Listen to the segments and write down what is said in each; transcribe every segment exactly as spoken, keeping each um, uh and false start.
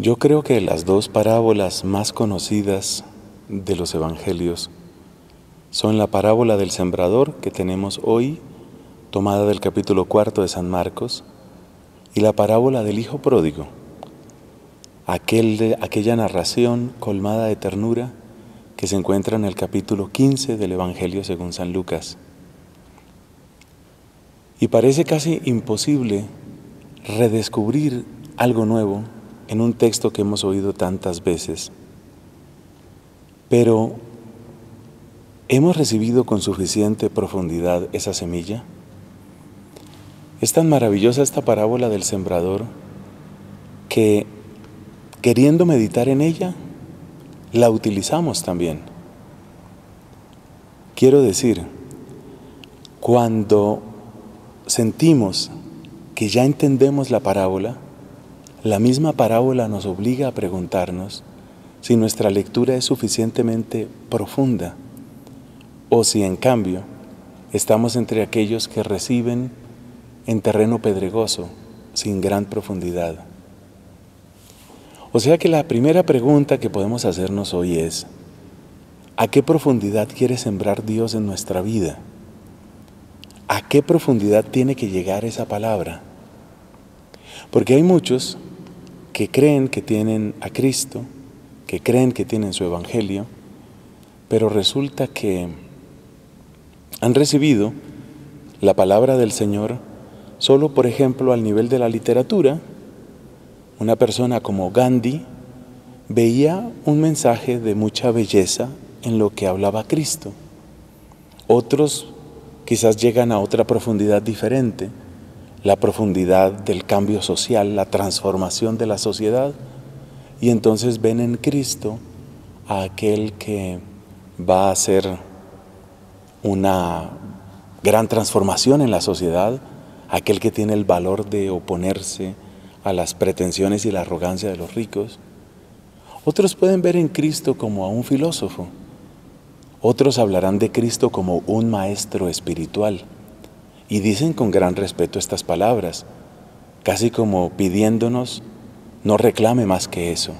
Yo creo que las dos parábolas más conocidas de los evangelios son la parábola del sembrador que tenemos hoy, tomada del capítulo cuarto de San Marcos, y la parábola del hijo pródigo, aquel de, aquella narración colmada de ternura que se encuentra en el capítulo quince del Evangelio según San Lucas. Y parece casi imposible redescubrir algo nuevo en un texto que hemos oído tantas veces. Pero, ¿hemos recibido con suficiente profundidad esa semilla? Es tan maravillosa esta parábola del sembrador que, queriendo meditar en ella, la utilizamos también. Quiero decir, cuando sentimos que ya entendemos la parábola, la misma parábola nos obliga a preguntarnos si nuestra lectura es suficientemente profunda o si, en cambio, estamos entre aquellos que reciben en terreno pedregoso, sin gran profundidad. O sea que la primera pregunta que podemos hacernos hoy es: ¿a qué profundidad quiere sembrar Dios en nuestra vida? ¿A qué profundidad tiene que llegar esa palabra? Porque hay muchos que creen que tienen a Cristo, que creen que tienen su Evangelio, pero resulta que han recibido la palabra del Señor solo, por ejemplo, al nivel de la literatura. Una persona como Gandhi veía un mensaje de mucha belleza en lo que hablaba Cristo. Otros quizás llegan a otra profundidad diferente, la profundidad del cambio social, la transformación de la sociedad, y entonces ven en Cristo a aquel que va a hacer una gran transformación en la sociedad, aquel que tiene el valor de oponerse a las pretensiones y la arrogancia de los ricos. Otros pueden ver en Cristo como a un filósofo. Otros hablarán de Cristo como un maestro espiritual. Y dicen con gran respeto estas palabras, casi como pidiéndonos no reclame más que eso.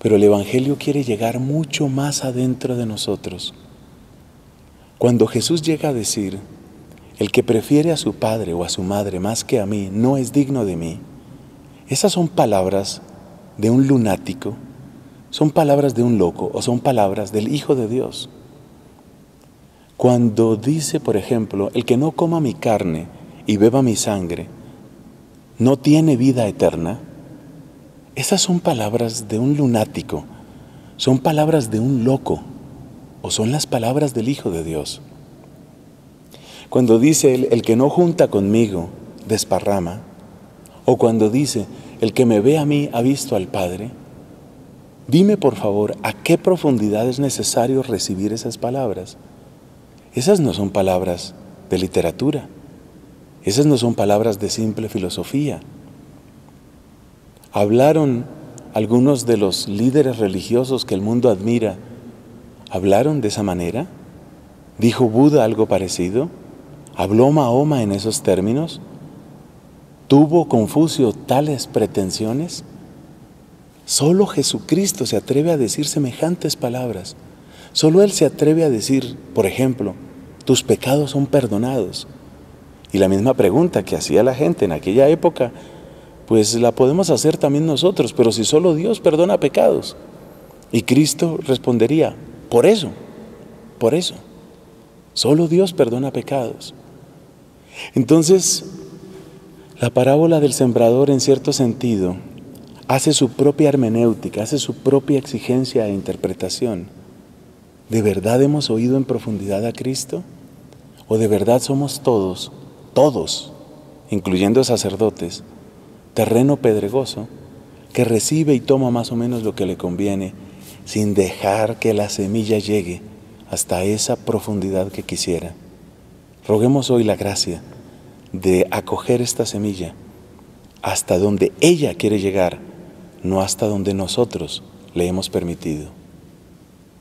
Pero el Evangelio quiere llegar mucho más adentro de nosotros. Cuando Jesús llega a decir: el que prefiere a su padre o a su madre más que a mí no es digno de mí, esas son palabras de un lunático, son palabras de un loco o son palabras del Hijo de Dios. Cuando dice, por ejemplo, el que no coma mi carne y beba mi sangre no tiene vida eterna, esas son palabras de un lunático, son palabras de un loco o son las palabras del Hijo de Dios. Cuando dice él, el que no junta conmigo, desparrama, o cuando dice, el que me ve a mí ha visto al Padre, dime por favor, ¿a qué profundidad es necesario recibir esas palabras? Esas no son palabras de literatura, esas no son palabras de simple filosofía. Hablaron algunos de los líderes religiosos que el mundo admira, ¿hablaron de esa manera? ¿Dijo Buda algo parecido? ¿Habló Mahoma en esos términos? ¿Tuvo Confucio tales pretensiones? Solo Jesucristo se atreve a decir semejantes palabras. Solo Él se atreve a decir, por ejemplo, tus pecados son perdonados. Y la misma pregunta que hacía la gente en aquella época, pues la podemos hacer también nosotros, pero si solo Dios perdona pecados. Y Cristo respondería, por eso, por eso, solo Dios perdona pecados. Entonces, la parábola del sembrador, en cierto sentido, hace su propia hermenéutica, hace su propia exigencia e interpretación. ¿De verdad hemos oído en profundidad a Cristo? ¿O de verdad somos todos, todos, incluyendo sacerdotes, terreno pedregoso, que recibe y toma más o menos lo que le conviene, sin dejar que la semilla llegue hasta esa profundidad que quisiera? Roguemos hoy la gracia de acoger esta semilla hasta donde ella quiere llegar, no hasta donde nosotros le hemos permitido.